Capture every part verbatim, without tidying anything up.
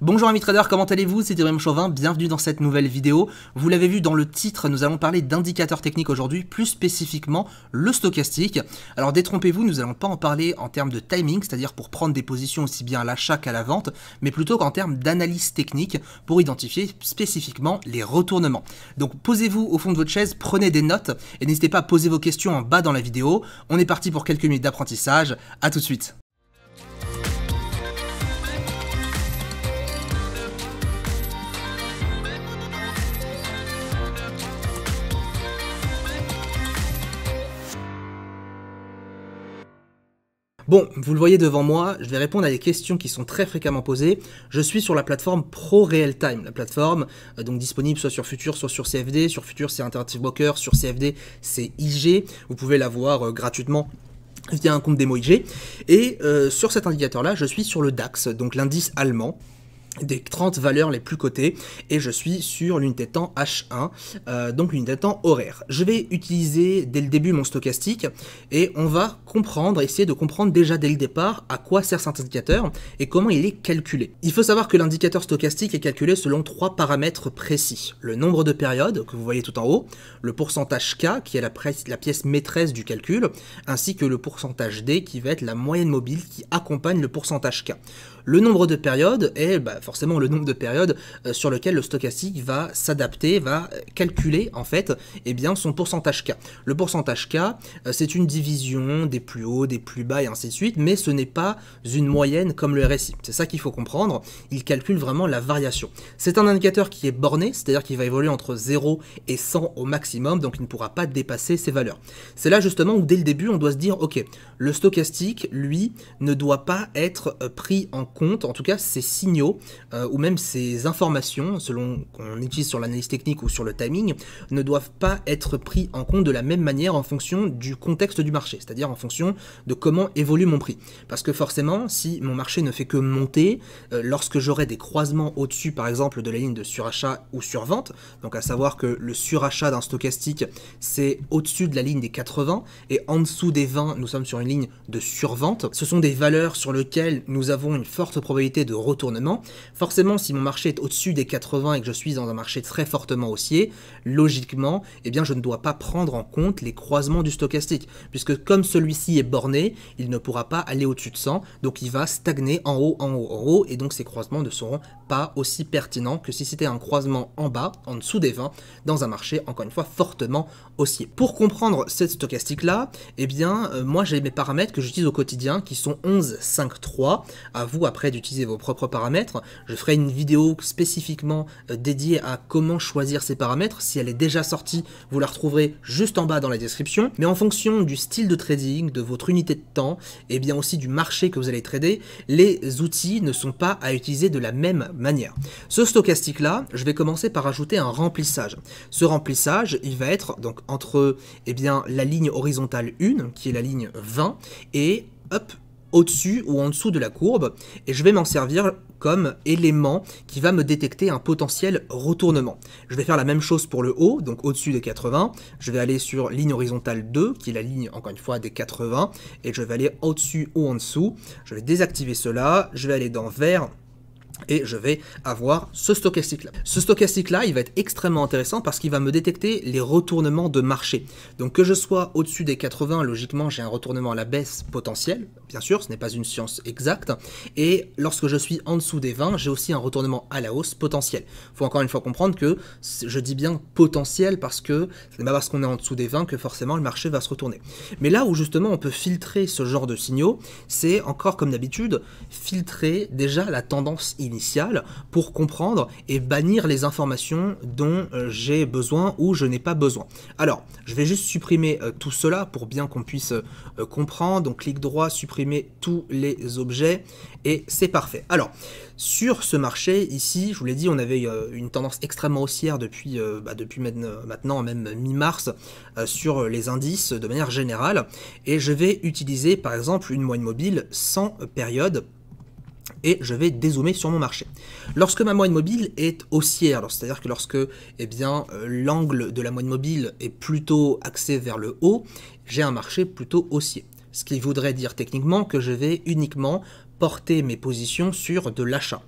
Bonjour amis traders, comment allez-vous? C'est Ibrahim Chauvin, bienvenue dans cette nouvelle vidéo. Vous l'avez vu dans le titre, nous allons parler d'indicateurs techniques aujourd'hui, plus spécifiquement le stochastique. Alors détrompez-vous, nous n'allons pas en parler en termes de timing, c'est-à-dire pour prendre des positions aussi bien à l'achat qu'à la vente, mais plutôt qu'en termes d'analyse technique pour identifier spécifiquement les retournements. Donc posez-vous au fond de votre chaise, prenez des notes et n'hésitez pas à poser vos questions en bas dans la vidéo. On est parti pour quelques minutes d'apprentissage, à tout de suite. Bon, vous le voyez devant moi, je vais répondre à des questions qui sont très fréquemment posées. Je suis sur la plateforme ProRealTime, la plateforme euh, donc disponible soit sur Future, soit sur C F D. Sur Future, c'est Interactive Brokers, sur C F D, c'est I G. Vous pouvez l'avoir euh, gratuitement via un compte démo I G. Et euh, sur cet indicateur-là, je suis sur le DAX, donc l'indice allemand, des trente valeurs les plus cotées, et je suis sur l'unité de temps H un, euh, donc l'unité de temps horaire. Je vais utiliser dès le début mon stochastique et on va comprendre, essayer de comprendre déjà dès le départ à quoi sert cet indicateur et comment il est calculé. Il faut savoir que l'indicateur stochastique est calculé selon trois paramètres précis. Le nombre de périodes que vous voyez tout en haut, le pourcentage K qui est la, la pièce maîtresse du calcul, ainsi que le pourcentage D qui va être la moyenne mobile qui accompagne le pourcentage K. Le nombre de périodes est bah, forcément le nombre de périodes euh, sur lequel le stochastique va s'adapter, va calculer en fait eh bien, son pourcentage K. Le pourcentage K, euh, c'est une division des plus hauts, des plus bas et ainsi de suite, mais ce n'est pas une moyenne comme le R S I. C'est ça qu'il faut comprendre, il calcule vraiment la variation. C'est un indicateur qui est borné, c'est-à-dire qu'il va évoluer entre zéro et cent au maximum, donc il ne pourra pas dépasser ces valeurs. C'est là justement où dès le début on doit se dire, ok, le stochastique, lui, ne doit pas être euh, pris en compte compte, en tout cas ces signaux euh, ou même ces informations, selon qu'on utilise sur l'analyse technique ou sur le timing, ne doivent pas être pris en compte de la même manière en fonction du contexte du marché, c'est-à-dire en fonction de comment évolue mon prix. Parce que forcément, si mon marché ne fait que monter, euh, lorsque j'aurai des croisements au-dessus, par exemple, de la ligne de surachat ou survente, donc à savoir que le surachat d'un stochastique, c'est au-dessus de la ligne des quatre-vingts et en dessous des vingt, nous sommes sur une ligne de survente. Ce sont des valeurs sur lesquelles nous avons une forte probabilité de retournement. Forcément, si mon marché est au-dessus des quatre-vingts et que je suis dans un marché très fortement haussier, logiquement, eh bien, je ne dois pas prendre en compte les croisements du stochastique, puisque comme celui-ci est borné, il ne pourra pas aller au-dessus de cent, donc il va stagner en haut, en haut, en haut, et donc ces croisements ne seront pas aussi pertinents que si c'était un croisement en bas, en dessous des vingt, dans un marché, encore une fois, fortement haussier. Pour comprendre cette stochastique-là, eh bien, euh, moi, j'ai mes paramètres que j'utilise au quotidien, qui sont onze, cinq, trois, à vous après d'utiliser vos propres paramètres. Je ferai une vidéo spécifiquement dédiée à comment choisir ces paramètres. Si elle est déjà sortie, vous la retrouverez juste en bas dans la description. Mais en fonction du style de trading, de votre unité de temps, et bien aussi du marché que vous allez trader, les outils ne sont pas à utiliser de la même manière. Ce stochastique-là, je vais commencer par ajouter un remplissage. Ce remplissage, il va être donc entre et bien, la ligne horizontale un, qui est la ligne vingt, et hop, au-dessus ou en dessous de la courbe, et je vais m'en servir comme élément qui va me détecter un potentiel retournement. Je vais faire la même chose pour le haut, donc au-dessus des quatre-vingts, je vais aller sur ligne horizontale deux, qui est la ligne, encore une fois, des quatre-vingts, et je vais aller au-dessus ou en dessous, je vais désactiver cela, je vais aller dans vert, et je vais avoir ce stochastique-là. Ce stochastique-là, il va être extrêmement intéressant parce qu'il va me détecter les retournements de marché. Donc que je sois au-dessus des quatre-vingts, logiquement, j'ai un retournement à la baisse potentiel. Bien sûr, ce n'est pas une science exacte. Et lorsque je suis en dessous des vingt, j'ai aussi un retournement à la hausse potentiel. Il faut encore une fois comprendre que je dis bien potentiel parce que ce n'est pas parce qu'on est en dessous des vingt que forcément le marché va se retourner. Mais là où justement on peut filtrer ce genre de signaux, c'est encore comme d'habitude, filtrer déjà la tendance initiale. initiale pour comprendre et bannir les informations dont euh, j'ai besoin ou je n'ai pas besoin. Alors, je vais juste supprimer euh, tout cela pour bien qu'on puisse euh, comprendre. Donc, clic droit, supprimer tous les objets et c'est parfait. Alors, sur ce marché, ici, je vous l'ai dit, on avait euh, une tendance extrêmement haussière depuis, euh, bah, depuis maintenant, même mi-mars, euh, sur les indices de manière générale. Et je vais utiliser, par exemple, une moyenne mobile sans période. Et je vais dézoomer sur mon marché. Lorsque ma moyenne mobile est haussière, c'est-à-dire que lorsque eh bien, l'angle de la moyenne mobile est plutôt axé vers le haut, j'ai un marché plutôt haussier. Ce qui voudrait dire techniquement que je vais uniquement porter mes positions sur de l'achat.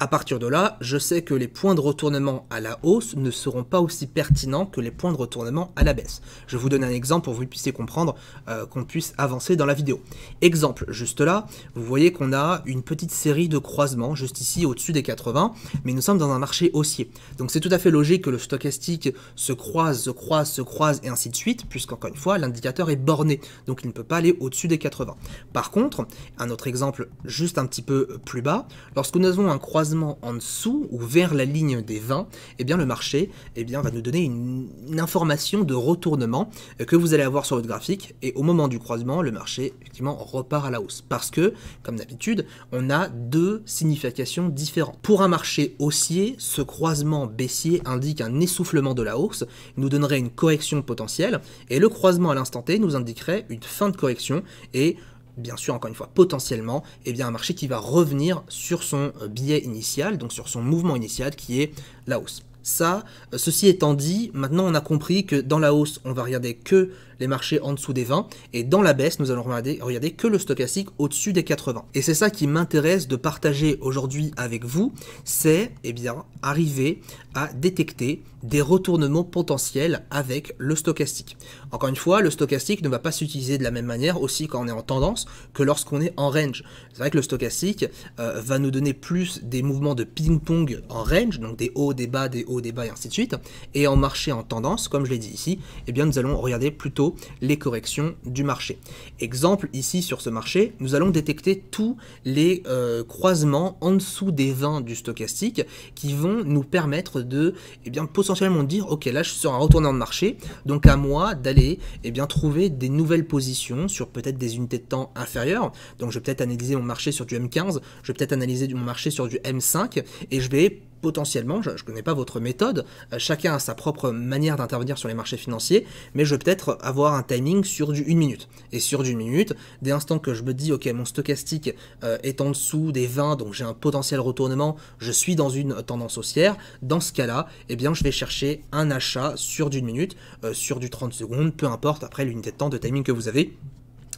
À partir de là, je sais que les points de retournement à la hausse ne seront pas aussi pertinents que les points de retournement à la baisse. Je vous donne un exemple pour que vous puissiez comprendre, euh, qu'on puisse avancer dans la vidéo. Exemple, juste là, vous voyez qu'on a une petite série de croisements, juste ici au-dessus des quatre-vingts, mais nous sommes dans un marché haussier. Donc c'est tout à fait logique que le stochastique se croise, se croise, se croise et ainsi de suite, puisqu'encore une fois, l'indicateur est borné, donc il ne peut pas aller au-dessus des quatre-vingts. Par contre, un autre exemple juste un petit peu plus bas, lorsque nous avons un croisement en dessous ou vers la ligne des vingt, eh bien le marché eh bien, va nous donner une, une information de retournement que vous allez avoir sur votre graphique, et au moment du croisement, le marché effectivement repart à la hausse, parce que, comme d'habitude, on a deux significations différentes. Pour un marché haussier, ce croisement baissier indique un essoufflement de la hausse, nous donnerait une correction potentielle, et le croisement à l'instant T nous indiquerait une fin de correction, et bien sûr, encore une fois, potentiellement, eh bien, un marché qui va revenir sur son biais initial, donc sur son mouvement initial qui est la hausse. Ça, ceci étant dit, maintenant on a compris que dans la hausse, on va regarder que les marchés en dessous des vingt, et dans la baisse, nous allons regarder, regarder que le stochastique au-dessus des quatre-vingts. Et c'est ça qui m'intéresse de partager aujourd'hui avec vous, c'est eh bien arriver à détecter des retournements potentiels avec le stochastique. Encore une fois, le stochastique ne va pas s'utiliser de la même manière aussi quand on est en tendance que lorsqu'on est en range. C'est vrai que le stochastique euh, va nous donner plus des mouvements de ping-pong en range, donc des hauts, des bas, des hauts, des bas et ainsi de suite, et en marché en tendance, comme je l'ai dit ici, eh bien nous allons regarder plutôt les corrections du marché. Exemple, ici sur ce marché, nous allons détecter tous les euh, croisements en dessous des vingt du stochastique qui vont nous permettre de, eh bien, potentiellement dire, ok, là je suis sur un retournant de marché, donc à moi d'aller eh bien trouver des nouvelles positions sur peut-être des unités de temps inférieures, donc je vais peut-être analyser mon marché sur du M quinze, je vais peut-être analyser mon marché sur du M cinq, et je vais potentiellement, je ne connais pas votre méthode, chacun a sa propre manière d'intervenir sur les marchés financiers, mais je vais peut-être avoir un timing sur du une minute. Et sur du une minute, dès l'instant que je me dis, ok, mon stochastique euh, est en dessous des vingt, donc j'ai un potentiel retournement, je suis dans une tendance haussière, dans ce cas-là, eh bien, je vais chercher un achat sur du une minute, euh, sur du trente secondes, peu importe, après l'unité de temps de timing que vous avez,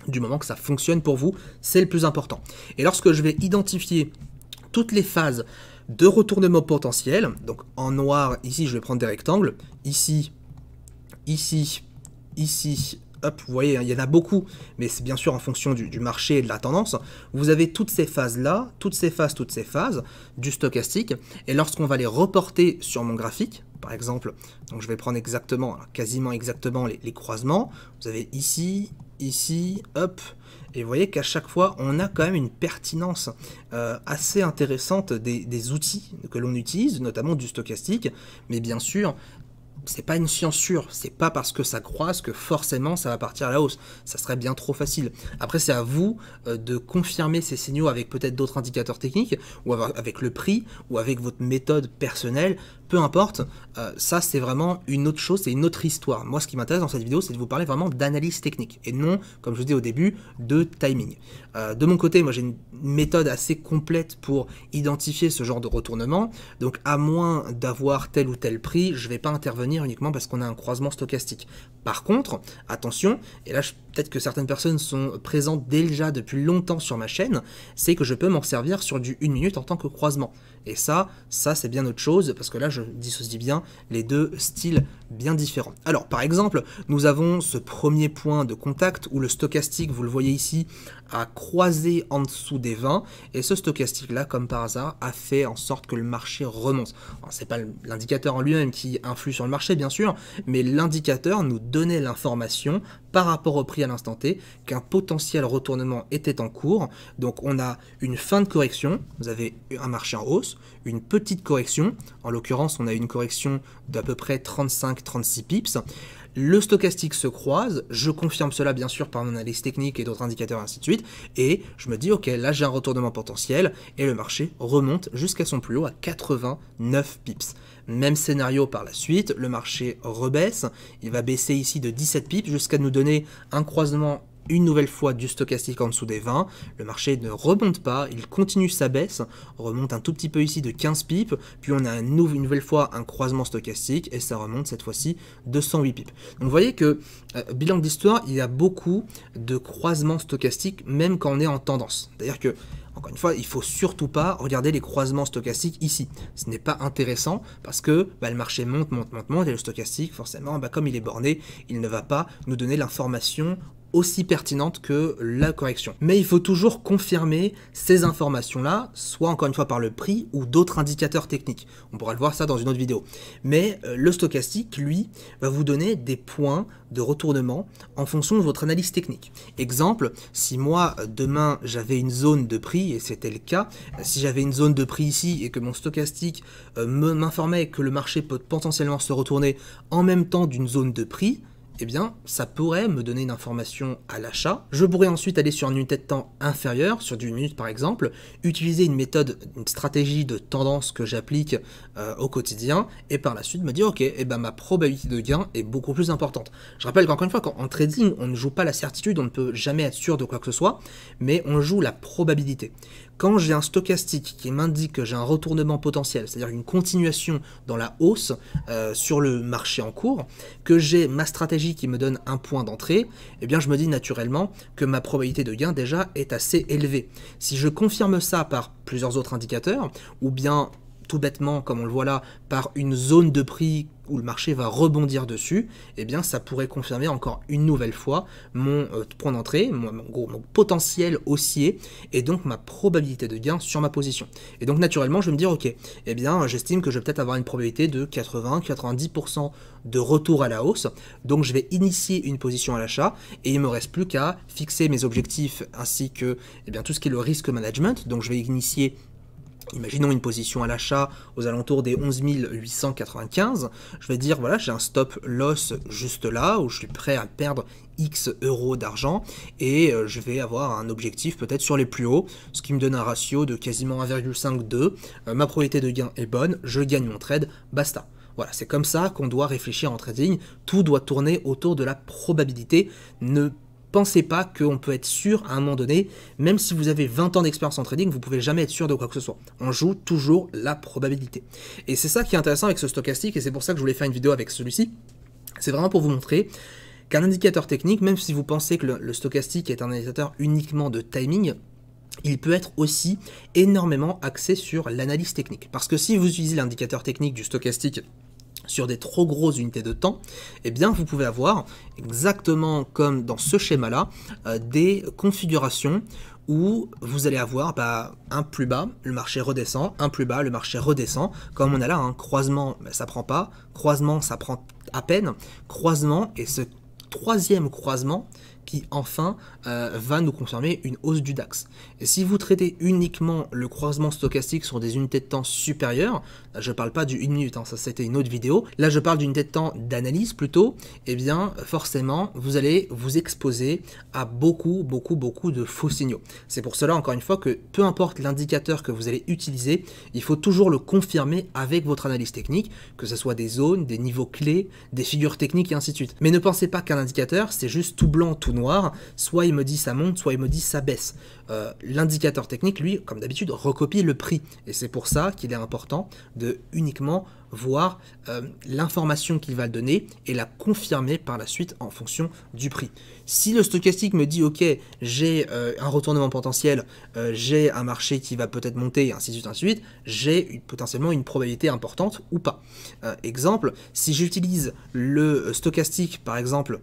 du moment que ça fonctionne pour vous, c'est le plus important. Et lorsque je vais identifier toutes les phases de retournement potentiel, donc en noir, ici je vais prendre des rectangles, ici, ici, ici, hop, vous voyez, il y en a beaucoup, mais c'est bien sûr en fonction du, du marché et de la tendance, vous avez toutes ces phases-là, toutes ces phases, toutes ces phases du stochastique, et lorsqu'on va les reporter sur mon graphique, par exemple, donc je vais prendre exactement, quasiment exactement les, les croisements, vous avez ici, ici, hop, et vous voyez qu'à chaque fois, on a quand même une pertinence euh, assez intéressante des, des outils que l'on utilise, notamment du stochastique, mais bien sûr, c'est pas une science sûre, c'est pas parce que ça croise que forcément ça va partir à la hausse, ça serait bien trop facile. Après c'est à vous de confirmer ces signaux avec peut-être d'autres indicateurs techniques, ou avec le prix, ou avec votre méthode personnelle, peu importe, euh, ça c'est vraiment une autre chose, c'est une autre histoire. Moi ce qui m'intéresse dans cette vidéo c'est de vous parler vraiment d'analyse technique, et non, comme je vous dis au début, de timing. Euh, de mon côté, moi j'ai une méthode assez complète pour identifier ce genre de retournement, donc à moins d'avoir tel ou tel prix, je vais pas intervenir uniquement parce qu'on a un croisement stochastique. Par contre, attention, et là peut-être que certaines personnes sont présentes déjà depuis longtemps sur ma chaîne, c'est que je peux m'en servir sur du une minute en tant que croisement. Et ça, ça c'est bien autre chose, parce que là je dissocie bien les deux styles bien différents. Alors par exemple, nous avons ce premier point de contact où le stochastique, vous le voyez ici, a croisé en dessous des vingt, et ce stochastique là, comme par hasard, a fait en sorte que le marché remonte. C'est pas l'indicateur en lui-même qui influe sur le marché, bien sûr, mais l'indicateur nous donnait l'information par rapport au prix à l'instant T qu'un potentiel retournement était en cours. Donc on a une fin de correction, vous avez un marché en hausse, une petite correction, en l'occurrence on a une correction d'à peu près trente-cinq à trente-six pips, le stochastique se croise, je confirme cela bien sûr par mon analyse technique et d'autres indicateurs et ainsi de suite, et je me dis ok, là j'ai un retournement potentiel, et le marché remonte jusqu'à son plus haut à quatre-vingt-neuf pips. Même scénario par la suite, le marché rebaisse, il va baisser ici de dix-sept pips jusqu'à nous donner un croisement une nouvelle fois du stochastique en dessous des vingt, le marché ne remonte pas, il continue sa baisse, remonte un tout petit peu ici de quinze pips, puis on a un nou une nouvelle fois un croisement stochastique, et ça remonte cette fois-ci de cent huit pips. Donc vous voyez que, euh, bilan d'histoire, il y a beaucoup de croisements stochastiques, même quand on est en tendance. C'est-à-dire que Encore une fois, il ne faut surtout pas regarder les croisements stochastiques ici. Ce n'est pas intéressant parce que bah, le marché monte, monte, monte, monte et le stochastique, forcément, bah, comme il est borné, il ne va pas nous donner l'information aussi pertinente que la correction. Mais il faut toujours confirmer ces informations-là, soit encore une fois par le prix ou d'autres indicateurs techniques. On pourra le voir ça dans une autre vidéo. Mais euh, le stochastique, lui, va vous donner des points de retournement en fonction de votre analyse technique. Exemple, si moi, demain, j'avais une zone de prix, et c'était le cas, si j'avais une zone de prix ici et que mon stochastique euh, m'informait que le marché peut potentiellement se retourner en même temps d'une zone de prix, eh bien, ça pourrait me donner une information à l'achat. Je pourrais ensuite aller sur une unité de temps inférieure, sur d'une minute par exemple, utiliser une méthode, une stratégie de tendance que j'applique euh, au quotidien, et par la suite me dire, ok, eh ben, ma probabilité de gain est beaucoup plus importante. Je rappelle qu'encore une fois, en trading, on ne joue pas la certitude, on ne peut jamais être sûr de quoi que ce soit, mais on joue la probabilité. Quand j'ai un stochastique qui m'indique que j'ai un retournement potentiel, c'est-à-dire une continuation dans la hausse euh, sur le marché en cours, que j'ai ma stratégie qui me donne un point d'entrée, eh bien je me dis naturellement que ma probabilité de gain déjà est assez élevée. Si je confirme ça par plusieurs autres indicateurs, ou bien tout bêtement, comme on le voit là, par une zone de prix où le marché va rebondir dessus, eh bien ça pourrait confirmer encore une nouvelle fois mon euh, point d'entrée, mon, mon, mon potentiel haussier et donc ma probabilité de gain sur ma position. Et donc naturellement je vais me dire ok, eh bien j'estime que je vais peut-être avoir une probabilité de quatre-vingts à quatre-vingt-dix pour cent de retour à la hausse, donc je vais initier une position à l'achat et il me reste plus qu'à fixer mes objectifs ainsi que eh bien, tout ce qui est le risk management, donc je vais initier imaginons une position à l'achat aux alentours des onze mille huit cent quatre-vingt-quinze, je vais dire voilà j'ai un stop loss juste là où je suis prêt à perdre X euros d'argent et je vais avoir un objectif peut-être sur les plus hauts, ce qui me donne un ratio de quasiment un virgule cinq deux, ma probabilité de gain est bonne, je gagne mon trade, basta. Voilà, c'est comme ça qu'on doit réfléchir en trading, tout doit tourner autour de la probabilité, ne pensez pas qu'on peut être sûr à un moment donné, même si vous avez vingt ans d'expérience en trading, vous ne pouvez jamais être sûr de quoi que ce soit. On joue toujours la probabilité. Et c'est ça qui est intéressant avec ce stochastique, et c'est pour ça que je voulais faire une vidéo avec celui-ci. C'est vraiment pour vous montrer qu'un indicateur technique, même si vous pensez que le, le stochastique est un indicateur uniquement de timing, il peut être aussi énormément axé sur l'analyse technique. Parce que si vous utilisez l'indicateur technique du stochastique sur des trop grosses unités de temps, eh bien vous pouvez avoir, exactement comme dans ce schéma-là, euh, des configurations où vous allez avoir bah, un plus bas, le marché redescend, un plus bas, le marché redescend, comme on a là, un hein, croisement, bah, ça prend pas, croisement, ça prend à peine, croisement, et ce troisième croisement qui enfin euh, va nous confirmer une hausse du DAX. Et si vous traitez uniquement le croisement stochastique sur des unités de temps supérieures, là, je ne parle pas du une minute, hein, ça c'était une autre vidéo, là je parle d'une unité de temps d'analyse plutôt, et eh bien forcément vous allez vous exposer à beaucoup, beaucoup, beaucoup de faux signaux. C'est pour cela encore une fois que peu importe l'indicateur que vous allez utiliser, il faut toujours le confirmer avec votre analyse technique, que ce soit des zones, des niveaux clés, des figures techniques et ainsi de suite. Mais ne pensez pas qu'un indicateur c'est juste tout blanc, tout noir, soit il me dit ça monte, soit il me dit ça baisse. Euh, L'indicateur technique, lui, comme d'habitude, recopie le prix. Et c'est pour ça qu'il est important de uniquement voir euh, l'information qu'il va donner et la confirmer par la suite en fonction du prix. Si le stochastique me dit ok, j'ai euh, un retournement potentiel, euh, j'ai un marché qui va peut-être monter, et ainsi de suite, ainsi de suite, j'ai potentiellement une probabilité importante ou pas. Euh, exemple, si j'utilise le stochastique, par exemple,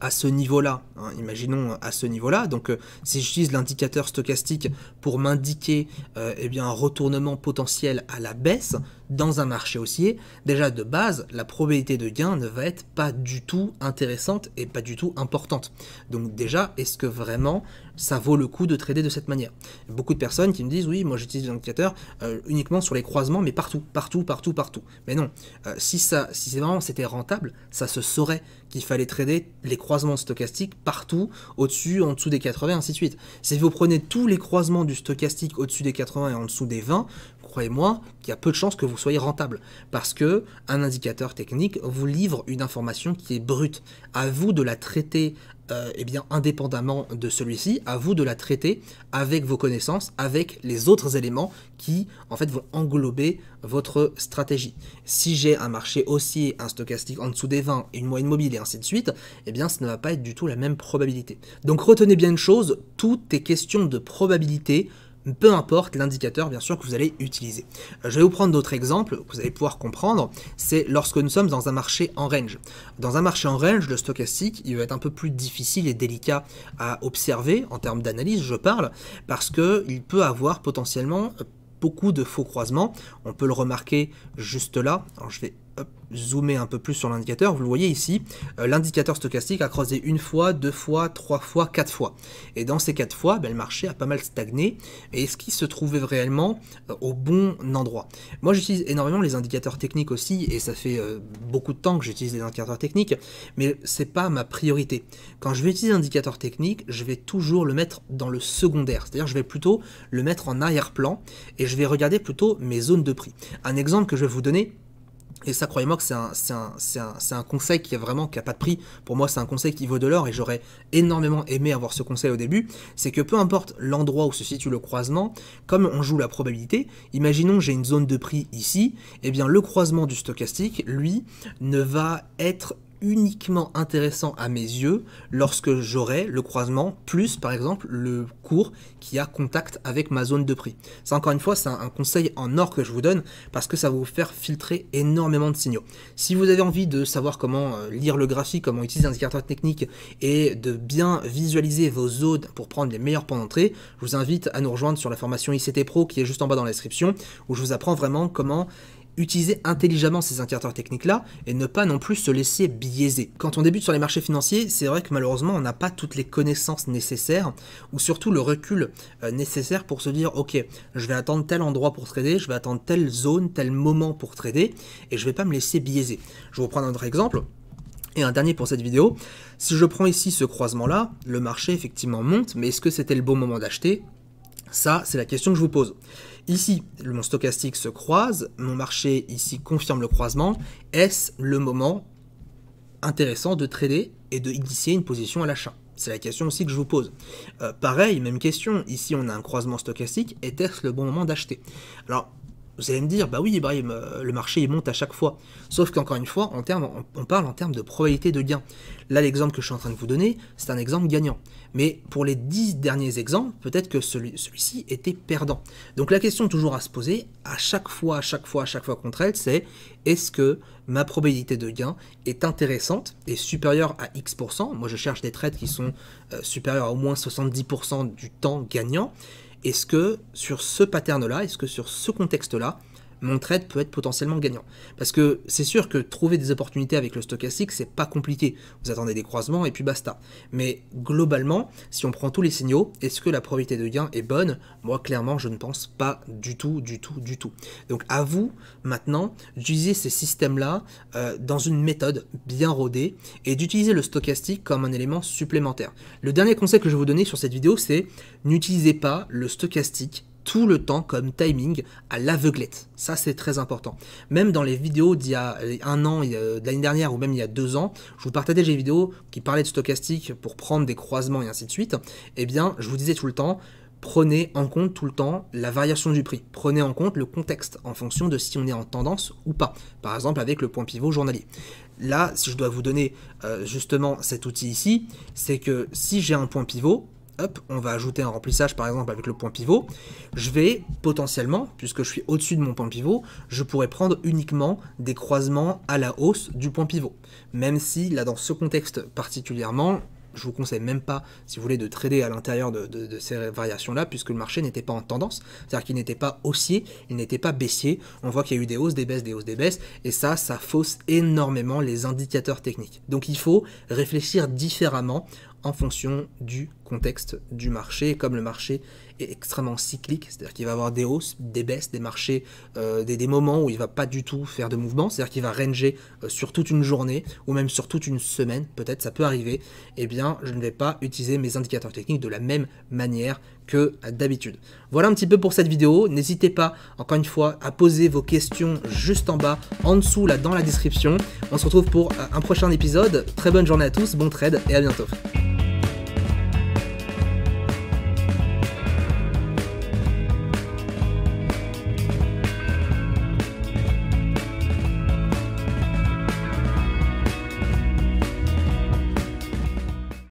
à ce niveau-là, hein, imaginons à ce niveau-là, donc euh, si j'utilise l'indicateur stochastique pour m'indiquer euh, eh bien, un retournement potentiel à la baisse dans un marché haussier, déjà de base, la probabilité de gain ne va être pas du tout intéressante et pas du tout importante. Donc déjà, est-ce que vraiment ça vaut le coup de trader de cette manière? Beaucoup de personnes qui me disent, oui, moi j'utilise l'indicateur euh, uniquement sur les croisements, mais partout, partout, partout, partout. Mais non, euh, si, ça, si vraiment c'était rentable, ça se saurait qu'il fallait trader les croisements stochastiques partout, au-dessus, en dessous des quatre-vingts, ainsi de suite. Si vous prenez tous les croisements du stochastique au-dessus des quatre-vingts et en dessous des vingt, croyez-moi qu'il y a peu de chances que vous soyez rentable, parce que un indicateur technique vous livre une information qui est brute. À vous de la traiter euh, eh bien, indépendamment de celui-ci, à vous de la traiter avec vos connaissances, avec les autres éléments qui en fait vont englober votre stratégie. Si j'ai un marché haussier, un stochastique en dessous des vingt, une moyenne mobile et ainsi de suite, eh bien ça ne va pas être du tout la même probabilité. Donc retenez bien une chose, tout est question de probabilité. peu importe l'indicateur bien sûr que vous allez utiliser. Je vais vous prendre d'autres exemples que vous allez pouvoir comprendre, c'est lorsque nous sommes dans un marché en range. Dans un marché en range, le stochastique, il va être un peu plus difficile et délicat à observer, en termes d'analyse je parle, parce qu'il peut avoir potentiellement beaucoup de faux croisements. On peut le remarquer juste là, alors je vais hop, zoomer un peu plus sur l'indicateur, vous le voyez ici, euh, l'indicateur stochastique a creusé une fois, deux fois, trois fois, quatre fois. Et dans ces quatre fois, ben, le marché a pas mal stagné. Et est-ce qu'il se trouvait réellement euh, au bon endroit? Moi j'utilise énormément les indicateurs techniques aussi, et ça fait euh, beaucoup de temps que j'utilise les indicateurs techniques, mais c'est pas ma priorité. Quand je vais utiliser l'indicateur technique, je vais toujours le mettre dans le secondaire, c'est-à-dire je vais plutôt le mettre en arrière-plan, et je vais regarder plutôt mes zones de prix. Un exemple que je vais vous donner, et ça, croyez-moi que c'est un, un, un, un conseil qui n'a vraiment qui a pas de prix. Pour moi, c'est un conseil qui vaut de l'or et j'aurais énormément aimé avoir ce conseil au début. C'est que peu importe l'endroit où se situe le croisement, comme on joue la probabilité, imaginons que j'ai une zone de prix ici, et eh bien le croisement du stochastique, lui, ne va être uniquement intéressant à mes yeux lorsque j'aurai le croisement plus par exemple le cours qui a contact avec ma zone de prix. Ça encore une fois c'est un, un conseil en or que je vous donne parce que ça va vous faire filtrer énormément de signaux. Si vous avez envie de savoir comment lire le graphique, comment utiliser un indicateur technique et de bien visualiser vos zones pour prendre les meilleurs points d'entrée, je vous invite à nous rejoindre sur la formation I C T Pro qui est juste en bas dans la description où je vous apprends vraiment comment utiliser intelligemment ces indicateurs techniques-là et ne pas non plus se laisser biaiser. Quand on débute sur les marchés financiers, c'est vrai que malheureusement, on n'a pas toutes les connaissances nécessaires ou surtout le recul euh, nécessaire pour se dire « Ok, je vais attendre tel endroit pour trader, je vais attendre telle zone, tel moment pour trader et je ne vais pas me laisser biaiser. » Je vais vous prendre un autre exemple. Et un dernier pour cette vidéo, si je prends ici ce croisement-là, le marché effectivement monte, mais est-ce que c'était le bon moment d'acheter ? Ça, c'est la question que je vous pose. Ici, mon stochastique se croise, mon marché ici confirme le croisement. Est-ce le moment intéressant de trader et d'initier une position à l'achat? C'est la question aussi que je vous pose. Euh, pareil, même question, ici on a un croisement stochastique, est-ce le bon moment d'acheter? Alors, vous allez me dire, bah oui, Ibrahim, le marché il monte à chaque fois. Sauf qu'encore une fois, en termes, on parle en termes de probabilité de gain. Là, l'exemple que je suis en train de vous donner, c'est un exemple gagnant. Mais pour les dix derniers exemples, peut-être que celui, celui-ci était perdant. Donc la question toujours à se poser, à chaque fois, à chaque fois, à chaque fois qu'on trade, c'est est-ce que ma probabilité de gain est intéressante et supérieure à X pour cent? Moi, je cherche des trades qui sont euh, supérieurs à au moins soixante-dix pour cent du temps gagnant. Est-ce que sur ce pattern-là, est-ce que sur ce contexte-là, mon trade peut être potentiellement gagnant? Parce que c'est sûr que trouver des opportunités avec le stochastique, c'est pas compliqué. Vous attendez des croisements et puis basta. Mais globalement, si on prend tous les signaux, est-ce que la probabilité de gain est bonne? Moi, clairement, je ne pense pas du tout, du tout, du tout. Donc à vous, maintenant, d'utiliser ces systèmes-là euh, dans une méthode bien rodée et d'utiliser le stochastique comme un élément supplémentaire. Le dernier conseil que je vais vous donner sur cette vidéo, c'est n'utilisez pas le stochastique tout le temps comme timing à l'aveuglette. Ça, c'est très important. Même dans les vidéos d'il y a un an, de l'année dernière, ou même il y a deux ans, je vous partageais des vidéos qui parlaient de stochastique pour prendre des croisements et ainsi de suite. Eh bien, je vous disais tout le temps, prenez en compte tout le temps la variation du prix. Prenez en compte le contexte en fonction de si on est en tendance ou pas. Par exemple, avec le point pivot journalier. Là, si je dois vous donner euh, justement cet outil ici, c'est que si j'ai un point pivot, hop, on va ajouter un remplissage par exemple avec le point pivot, je vais potentiellement, puisque je suis au-dessus de mon point pivot, je pourrais prendre uniquement des croisements à la hausse du point pivot. Même si là dans ce contexte particulièrement, je vous conseille même pas, si vous voulez, de trader à l'intérieur de, de, de ces variations-là, puisque le marché n'était pas en tendance, c'est-à-dire qu'il n'était pas haussier, il n'était pas baissier. On voit qu'il y a eu des hausses, des baisses, des hausses, des baisses, et ça, ça fausse énormément les indicateurs techniques. Donc il faut réfléchir différemment en fonction du contexte du marché. Et comme le marché est extrêmement cyclique, c'est-à-dire qu'il va avoir des hausses, des baisses, des marchés, euh, des, des moments où il ne va pas du tout faire de mouvement, c'est-à-dire qu'il va ranger euh, sur toute une journée ou même sur toute une semaine, peut-être, ça peut arriver, eh bien, je ne vais pas utiliser mes indicateurs techniques de la même manière que d'habitude. Voilà un petit peu pour cette vidéo. N'hésitez pas, encore une fois, à poser vos questions juste en bas, en dessous, là, dans la description. On se retrouve pour euh, un prochain épisode. Très bonne journée à tous, bon trade et à bientôt.